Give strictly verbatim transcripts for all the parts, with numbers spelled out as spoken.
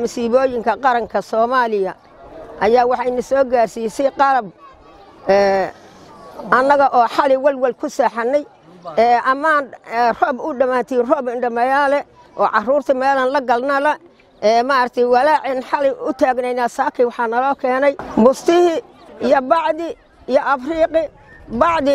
masiibooyinka qaranka Soomaaliya ayaa waxa ay soo gaarsiisay qarab ee annaga oo xali walwal ku saaxanay ee amaan roob u dhamaatay roob indhamayaale oo caruurta meelan la galnaa ee maartii walaacin xali u taagnayna saakay waxa naloo keenay bustihi ya baadi ya afriqi baadi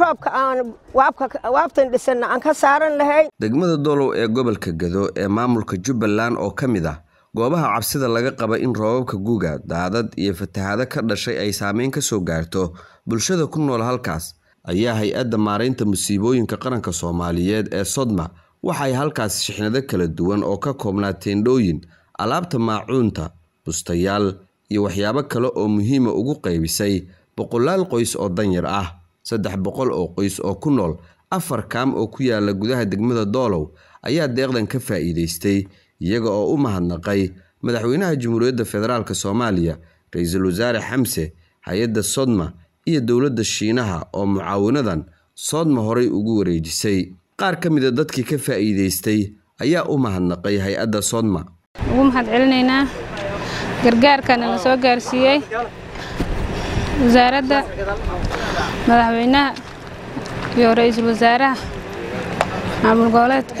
roobka aan waabka waabtan dhisana aan ka saaran lahayn degmada Dooloow ee gobolka Gado ee maamulka Jubbaland oo kamid ah goobaha cabsida laga qaba in roobabka guuga daadad iyo fatahaada ka dhashay ay saameyn ka soo gaarto bulshada ku nool halkaas ayaa hay'adda maareynta musiibooyinka qaranka Soomaaliyeed ee SoDMA waxay halkaas shixnado kala duwan oo ka koobnaateen dhooyin alaabta maacuunta bustayaal iyo waxyaabo kale oo muhiim ah ugu qaybisay boqolaal qoys oo danyar ah saddex boqol oo qoys oo ku nool afar kaam oo ku yaala gudaha degmada Dooloow ayaa deeqdan ka faa'iideystay iyaga oo u mahadnaqay madaxweynaha Jamhuuriyadda Federaalka Soomaaliya Ra'iisul Wasaare Xamse hay'adda SoDMA iyo dawladda Shiinaha oo mucaawinadan SoDMA horay ugu wareejisay qaar ka mid ah dadkii ka faa'iideystay ayaa u mahadnaqay hay'adda SoDMA ugu mahadcelineynaa gargaarkana la soo gaarsiiyay وزارة مدحوينها يو رئيس الوزراء عمل قولتك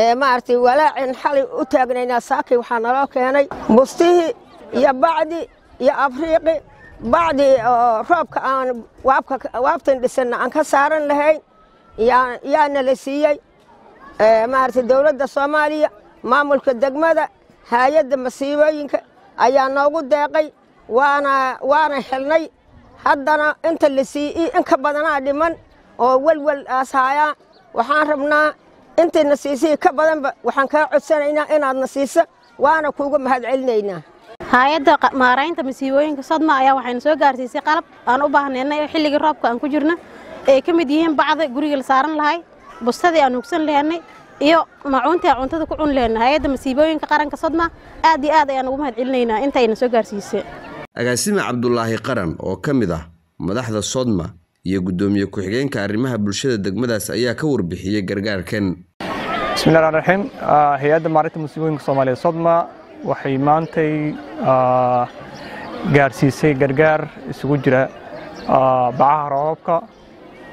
ee maartii walaacin xali u taagnayna saakay waxa naloo keenay bustihi ya baadi ya afriqi baadi roobka aan waabka waabtan dhisana aan ka saaran lahayn ya yaana la siiyay ee maartii dawladda Soomaaliya maamulka degmada hay'adda masiibooyinka ayaa noogu deeqay waana waana helnay haddana inta la siiyay in ka badanaa dhiman oo walwal aasaya waxaan rabnaa inta nasiisii ka badan waxaan ka codsanaynaa inaad nasiisa waana kuugu mahad celinaynaa hay'adda maareynta masiibooyinka SoDMA ayaa waxaan soo gaarsiisay qalab aan u baahneenay xilliga roobka aan ku jirna ee kamid yihiin bacda guriga la saaran lahay bustadii aan hugsan lahaynay iyo macuunta cuntada ku cun lahaynay hay'adda masiibooyinka qaranka SoDMA aad iyo aad ayaan ugu mahad celinaynaa inta ay soo gaarsiisay agaasime Cabdullaahi Qaran oo kamid ah madaxda SoDMA iyo gudoomiye ku xigeenka arrimaha bulshada degmadaas ayaa ka warbixiyay gargaarkan Bismillaahir Rahmaanir Rahiim hay'adda maareynta musiibooyinka Soomaaliya SoDMA waxay maantay gaarsiisay gargaar isugu jira bacaha roobka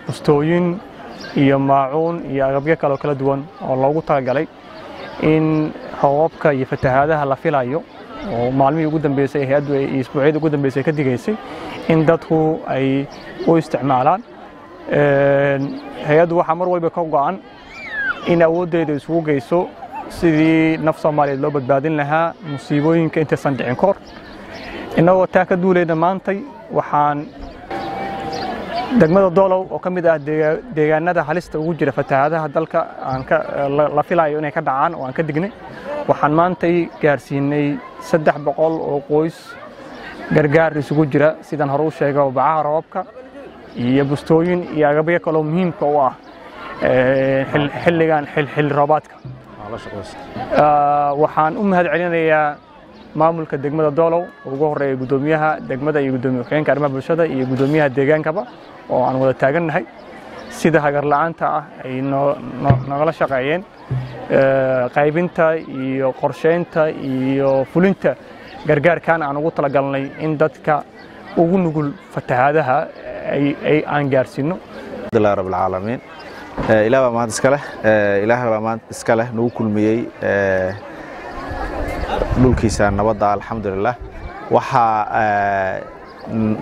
bustooyin iyo maacuun iyo agabyo kale oo kala duwan oo loogu talagalay in roobka iyo fatahaadaha la filayo oo maalmihii ugu dambeysay hay'addu ay isbuuciyada ugu dambeysay ka digaysay in dadku ay u isticmaalaan ee hay'addu waxa mar walba ka go'an in awoodeeda isugu geyso sidii naf Soomaaliyeed loo badbaadin lahaa musiibooyinka inta san dhicin kor inagoo taa ka duuleena maantay waxaan degmada Dooloow oo kamid ah deegaanada halista ugu jira fatahaadaha dalka aan ka la filayo inay ka dhacaan oo aan ka dignay waxaan maantay gaarsiinay saddex boqol oo qoys gargaar isugu jira sidaan hore u sheegay oo bacaha roobka iyo bustooyin iyo agabyo kale oo muhiim ah ee xilligan xil roobaadka waxaan u mahad celinayaa maamulka degmada Dooloow ugu horeeyay gudoomiyaha degmada iyo gudoomiye xigeenka arrimaha bulshada iyo gudoomiyaha deegaankaba oo aan wada taagannahay sida hagar la'aanta ah ay nagala shaqeeyeen qaybinta iyo qorsheynta iyo fulinta gargaarkan aan ugu talagalnay in dadka ugu nugul fatahaadaha ay ay aan gaarsiino dadka rabb العالمين ilaaha maad iska leh ilaaha maad iska leh noo kulmiyay dhulkiisa nabadda alxamdulillah waxa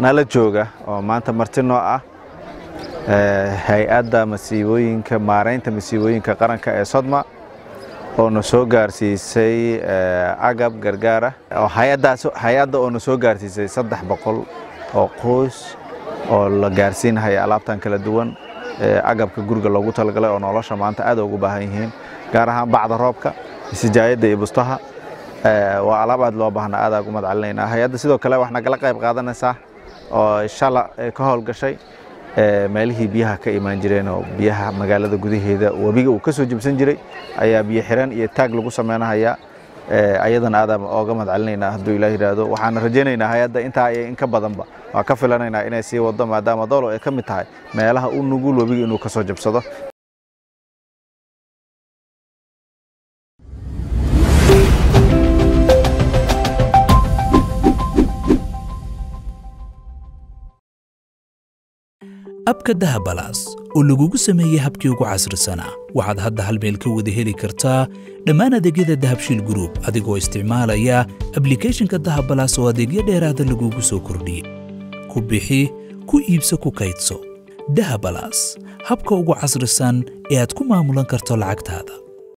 nala jooga oo maanta martino ah hay'adda masiibooyinka maareynta masiibooyinka qaranka ee SoDMA oo na soo gaarsiisay agab gargaara oo hay'adaas hay'adda oo na soo gaarsiisay saddex boqol oo qoys oo la gaarsiinay alaabtan kala duwan agabka guriga loogu talagalay oo nolosha maanta aad ugu baahan yihiin gaar ahaan bacda roobka sijaayada iyo bustaha وعلابد لو بحنا هذا قمت علينا هيدا سيدو كلا وإحنا قلق يبقى نسا إن شاء الله كهول قشي مالهي بيها كإيمان جرين وبيها مقالة قدي هيدا وبيجا وكسو جبسن جري أي بيحران يتاج لقصة معنا هيا أيضا هذا قمت علينا هدو إلهي رادو وحنا رجينا هيدا أنت أي إنك بضمبا وكفلنا هنا إنا سي وضم هذا ما ضلوا كم تاعي ما لها أون نقول وبيجا إنه كسو جبسده. abka daha balas oo lagu sameeyay habkii ugu casrisana waxaad hadda hal meel ka wada heli kartaa dhammaan adeegyada dahabshil group adigoo isticmaalaya application-ka daha balas oo adeegyo dheeraad ah lagu soo kordhiyay ku bixi ku iibso ku kaydso daha balas habka ugu casrisan ee aad ku maamulan karto lacagtaada.